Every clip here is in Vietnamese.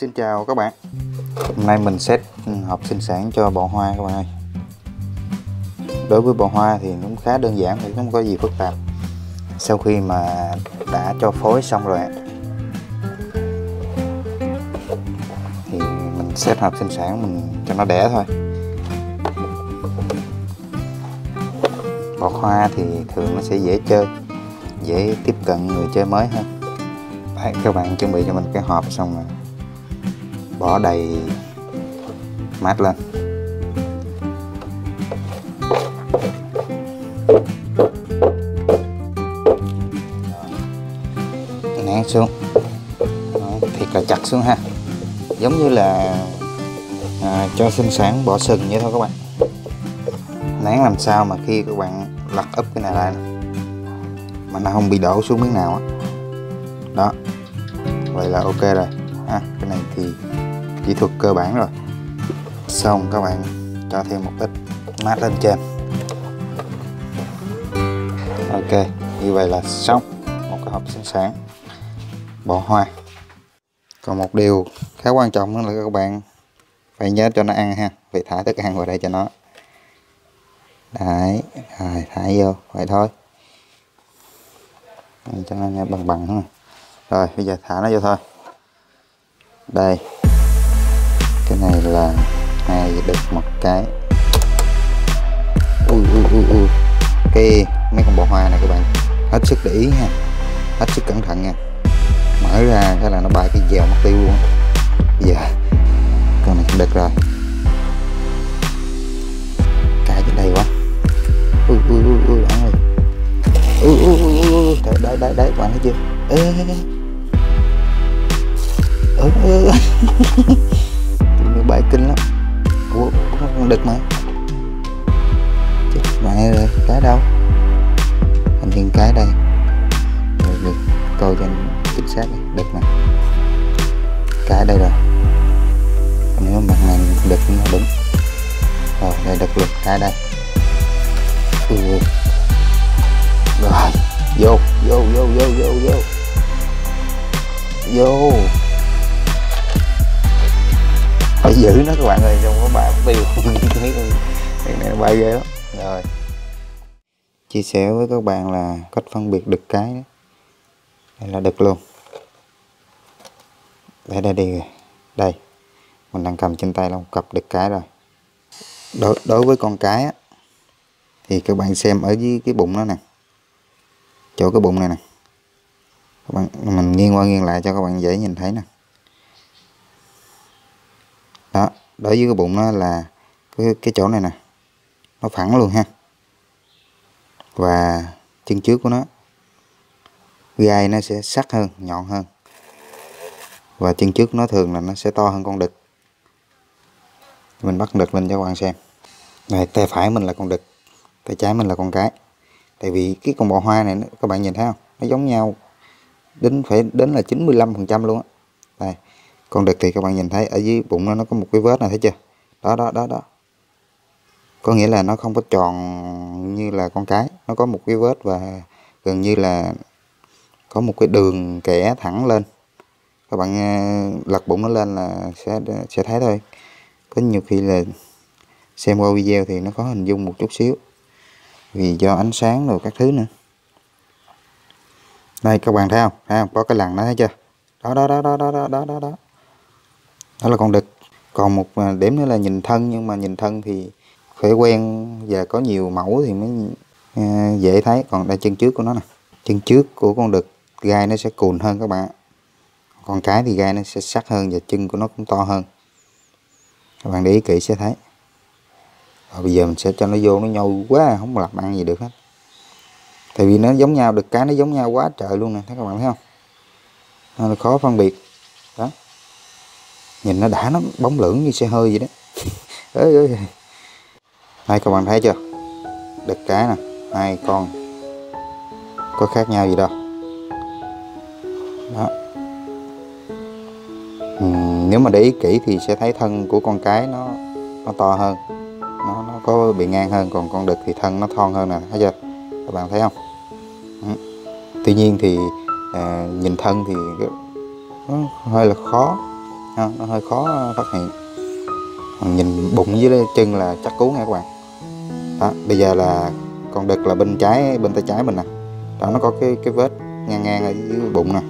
Xin chào các bạn. Hôm nay mình set hộp sinh sản cho bọ hoa các bạn ơi. Đối với bọ hoa thì cũng khá đơn giản, thì không có gì phức tạp. Sau khi mà đã cho phối xong rồi thì mình set hộp sinh sản mình cho nó đẻ thôi. Bọ hoa thì thường nó sẽ dễ chơi, dễ tiếp cận người chơi mới hơn. Đấy, các bạn chuẩn bị cho mình cái hộp xong rồi bỏ đầy mát lên. Nén xuống. Đấy, thiệt là chặt xuống ha. Giống như là cho sinh sản bỏ sừng vậy thôi các bạn. Nén làm sao mà khi các bạn lật úp cái này ra mà nó không bị đổ xuống miếng nào á. Đó, vậy là ok rồi ha. Cái này thì kỹ thuật cơ bản rồi. Xong các bạn cho thêm một ít mát lên trên. Ok, như vậy là xong một cái hộp sinh sản bọ hoa. Còn một điều khá quan trọng là các bạn phải nhớ cho nó ăn ha, phải thả thức ăn vào đây cho nó. Đấy, rồi thả vô vậy thôi, cho nó bằng thôi. Rồi bây giờ thả nó vô thôi. Đây, cái này là hai đực một cái. Ui, cái mấy con bọ hoa này các bạn hết sức để ý ha, hết sức cẩn thận nha. Mở ra cái là nó bay cái dèo mất tiêu luôn. Bây giờ con này cũng đực rồi, cài trên đây quá. Ui, bạn ơi. Ui, đấy, bạn thấy chưa? Ê. Tụi bay kinh lắm. Ủa, con đực mà. Chết mẹ rồi, cái đâu? Hình như cái đây. Rồi, được, coi cho chính xác đi, đực nè. Cái đây rồi. Nếu mặt này đực nó đúng. Rồi, đây đực lực cái đây. Ui. Rồi, vô. Phải giữ nó các bạn ơi, trong có bài tiêu. Cái này nó bay ghê lắm. Rồi, chia sẻ với các bạn là cách phân biệt đực cái đó. Đây là đực luôn. Đây đi. Đây, mình đang cầm trên tay là một cặp đực cái rồi. Đối với con cái á, thì các bạn xem ở dưới cái bụng nó nè, chỗ cái bụng này nè các bạn, mình nghiêng qua nghiêng lại cho các bạn dễ nhìn thấy nè. Đó, đối với cái bụng nó là cái chỗ này nè, nó phẳng luôn ha, và chân trước của nó gai nó sẽ sắc hơn, nhọn hơn, và chân trước nó thường là nó sẽ to hơn con đực. Mình bắt đực lên cho các bạn xem. Này, tay phải mình là con đực, tay trái mình là con cái. Tại vì cái con bọ hoa này các bạn nhìn thấy không, nó giống nhau đến phải đến là 95% luôn á. Đây, con đực thì các bạn nhìn thấy ở dưới bụng nó có một cái vết này, thấy chưa? Đó, có nghĩa là nó không có tròn như là con cái, nó có một cái vết và gần như là có một cái đường kẻ thẳng lên. Các bạn lật bụng nó lên là sẽ thấy thôi. Có nhiều khi là xem qua video thì nó khó hình dung một chút xíu, vì do ánh sáng rồi các thứ nữa. Đây các bạn thấy không? Thấy không? Có cái lằn đó, thấy chưa? Đó. Đó là con đực. Còn một điểm nữa là nhìn thân, nhưng mà nhìn thân thì phải quen và có nhiều mẫu thì mới dễ thấy. Còn đây chân trước của nó nè. Chân trước của con đực gai nó sẽ cùn hơn các bạn. Con cái thì gai nó sẽ sắc hơn và chân của nó cũng to hơn. Các bạn để ý kỹ sẽ thấy. Rồi bây giờ mình sẽ cho nó vô, nó nhâu quá, không làm ăn gì được hết. Tại vì nó giống nhau, đực cái nó giống nhau quá trời luôn nè, thấy các bạn thấy không? Nó khó phân biệt. Đó. Nhìn nó đã, nó bóng lưỡng như xe hơi vậy đó. Đây các bạn thấy chưa? Đực cái nè, hai con. Có khác nhau gì đâu. Đó. Nếu mà để ý kỹ thì sẽ thấy thân của con cái nó to hơn. Nó có bị ngang hơn, còn con đực thì thân nó thon hơn nè, thấy chưa? Các bạn thấy không? Tuy nhiên thì nhìn thân thì nó hơi là khó, nó hơi khó phát hiện. Nhìn bụng dưới chân là chắc cú nghe các bạn. Đó, bây giờ là con đực là bên trái, bên tay trái mình nè. Đó, nó có cái vết ngang ngang ở dưới bụng nè.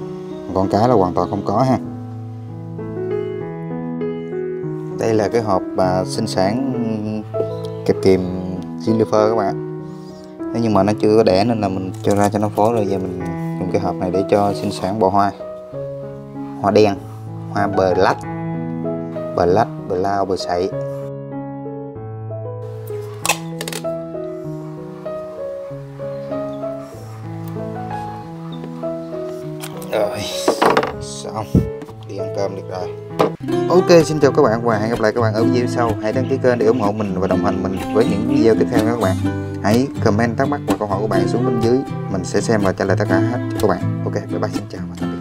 Con cái là hoàn toàn không có ha. Đây là cái hộp sinh sản kẹp kìm Silver các bạn. Thế nhưng mà nó chưa có đẻ nên là mình cho ra cho nó phối, rồi giờ mình dùng cái hộp này để cho sinh sản bọ hoa. Hoa đen, hoa bờ lách, bờ lách, bờ lao, bờ sậy. Rồi, xong, đi ăn cơm được rồi. Ok, xin chào các bạn và hẹn gặp lại các bạn ở video sau. Hãy đăng ký kênh để ủng hộ mình và đồng hành mình với những video tiếp theo các bạn. Hãy comment thắc mắc và câu hỏi của bạn xuống bên dưới, mình sẽ xem và trả lời tất cả hết cho các bạn. Ok, bye bye, xin chào và tạm biệt.